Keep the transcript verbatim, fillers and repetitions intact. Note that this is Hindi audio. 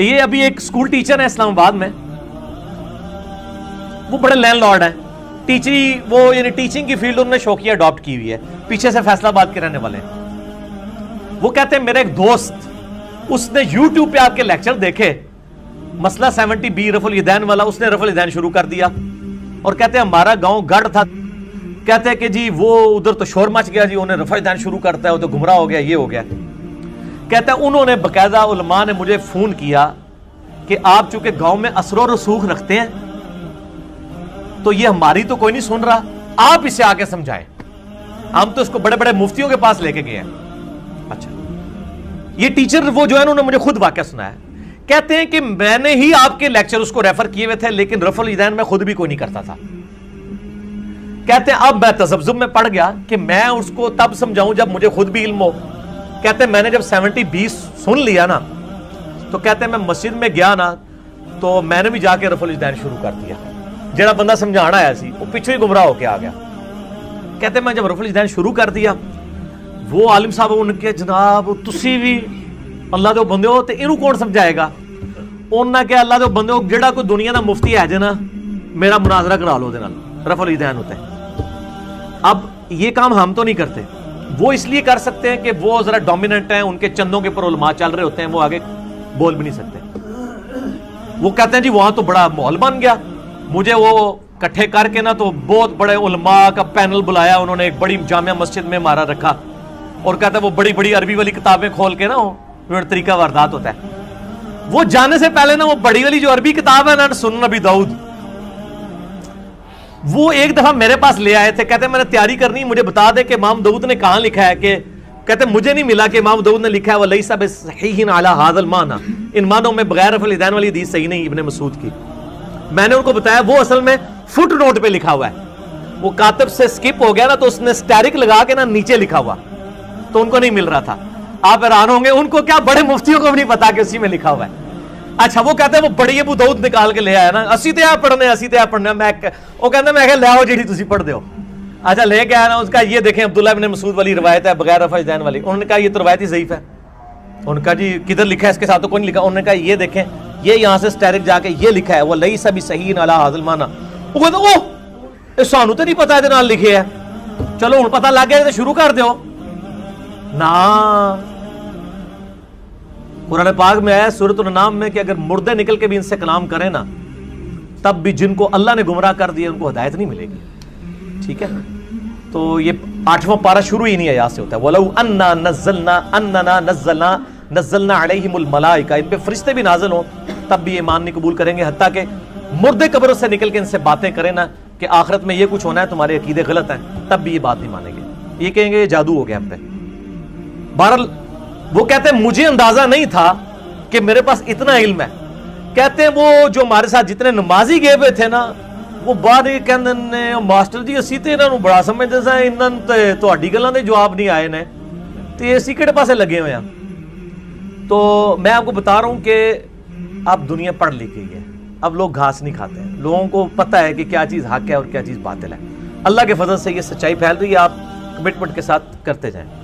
ये अभी एक स्कूल टीचर है इस्लामाबाद में, वो बड़े लैंडलॉर्ड हैं, टीचिंग वो यानी टीचिंग की फील्ड उन्होंने शौकिया अडॉप्ट की हुई है, पीछे से फैसलाबाद के रहने वाले हैं। वो कहते हैं मेरा एक दोस्त उसने यूट्यूब पे आपके लेक्चर देखे, मसला सेवेंटी बी रफुल-यदैन वाला, उसने रफुल-यदैन शुरू कर दिया और कहते हैं हमारा गाँव गढ़ था, कहते हैं कि जी वो उधर तो शोर मच गया जी, उन्होंने रफुल-यदैन शुरू करता है वो तो गुमराह हो गया, ये हो गया। कहता है उन्होंने बकायदा उलमा ने मुझे फोन किया कि आप चूंकि गांव में असरो रसूख रखते हैं तो ये हमारी तो कोई नहीं सुन रहा, आप इसे आके समझाएं, हम तो इसको बड़े बड़े मुफ्तियों के पास लेके गए हैं। अच्छा, ये टीचर वो जो है उन्होंने मुझे खुद वाकया सुनाया, कहते हैं कि मैंने ही आपके लेक्चर उसको रेफर किए हुए थे, लेकिन रफुल-यदैन में खुद भी कोई नहीं करता था। कहते हैं अब मैं तज़ब्ज़ुब में पड़ गया कि मैं उसको तब समझाऊं जब मुझे खुद भी इल्म हो। कहते हैं मैंने जब सेवेंटी बीस सुन लिया ना, तो कहते हैं मैं मस्जिद में गया ना तो मैंने भी जाके रफुल-यदैन शुरू कर दिया, जेड़ा बंदा समझाना आया सी वो पीछे ही गुमराह होके आ गया। कहते हैं मैं जब रफुल-यदैन शुरू कर दिया वो आलिम साहब उनके जनाब तुसी भी अल्लाह दे बंदे हो, तो इनू कौन समझाएगा, उन्होंने कहा अल्लाह दे बंदे हो जेड़ा कोई दुनिया का मुफ्ती है जे ना मेरा मुनाजरा करा लो दे रफुल-यदैन होते। अब ये काम हम तो नहीं करते, वो इसलिए कर सकते हैं कि वो जरा डोमिनेंट हैं, उनके चंदों के ऊपर उलमा चल रहे होते हैं, वो आगे बोल भी नहीं सकते। वो कहते हैं जी वहां तो बड़ा माहौल बन गया, मुझे वो इकट्ठे करके ना तो बहुत बड़े उलमा का पैनल बुलाया, उन्होंने एक बड़ी जामिया मस्जिद में हमारा रखा और कहते हैं वो बड़ी बड़ी अरबी वाली किताबें खोल के ना वो तरीका वारदात होता है। वो जाने से पहले ना वो बड़ी वाली जो अरबी किताब है ना सुनन अबी दाऊद, वो एक दफा मेरे पास ले आए थे, कहते मैंने तैयारी करनी, मुझे बता दे कि इमाम दाऊद ने कहाँ लिखा है, कि कहते मुझे नहीं मिला कि इमाम दाऊद ने लिखा है वलैसा बिसहीहिन अला हाज़ल माना, इन मानों में बगैर रफुल-यदैन वाली हदीस सही नहीं इब्ने मसूद की। मैंने उनको बताया वो असल में फुट नोट पे लिखा हुआ है, वो कातिब से स्किप हो गया ना तो उसने स्टैरिक लगा के ना नीचे लिखा हुआ, तो उनको नहीं मिल रहा था। आप हैरान होंगे उनको क्या बड़े मुफ्तियों को भी नहीं पता कि उसी में लिखा हुआ है। अच्छा, वो कहते हैं वो बड़ी अबू दाऊद निकाल के ले आया ना, असी तो पढ़ने असी तो पढ़ने मैं वो कहते मैं ले आओ जी तुम पढ़ते हो। अच्छा, लेके आया ना उसका, ये देखें अब्दुल्लाह इब्ने मसूद वाली रिवायत है बगैर रफुल-यदैन वाली। उन्होंने कहा ये तो रिवायत ही ज़ईफ़ है। उनका जी किधर लिखा है, इसके साथ तो कोई नहीं लिखा। उन्होंने कहा ये देखें, ये यहाँ से स्टैरिक जाके ये लिखा है वलैसा बिसहीहिन अला हाज़ल माना। वो कहते ओह सानू तो नहीं पता ये नाल लिखे है, चलो हुण पता लग गया तो शुरू कर दो ना। कुरान पाक में आया सूरतुल नाम में कि अगर मुर्दे निकल के भी इनसे कलाम करें ना तब भी जिनको अल्लाह ने गुमराह कर दिया उनको हदायत नहीं मिलेगी। ठीक है, तो ये आठवां पारा शुरू ही नहीं है, यहाँ से होता है वलौ अन्ना नज़लना अन्नना नज़लना नज़लना अलैहिमुल मलाइका, इन पे फरिश्ते भी नाजिल हों तब भी ईमान नहीं कबूल करेंगे हत्ता के मुर्दे कब्रों से निकल के इनसे बातें करें ना कि आखिरत में ये कुछ होना है, तुम्हारे अकीदे गलत हैं, तब भी ये बात नहीं मानेंगे, ये कहेंगे जादू हो गया हम पे। बहरहाल वो कहते हैं मुझे अंदाजा नहीं था कि मेरे पास इतना इल्म है। कहते हैं वो जो हमारे साथ जितने नमाजी गए हुए थे ना वो बाद कहते मास्टर जी असी तो इन्होंने बड़ा समझते सा, इन्होंने तो गलों के जवाब नहीं आए ने तो ये असी किड़े पासे लगे हुए हैं। तो मैं आपको बता रहा हूँ कि अब दुनिया पढ़ लिख गई है, अब लोग घास नहीं खाते हैं, लोगों को पता है कि क्या चीज़ हक है और क्या चीज़ बातिल है। अल्लाह के फजल से ये सच्चाई फैल रही है, आप कमिटमेंट के साथ करते जाएँ।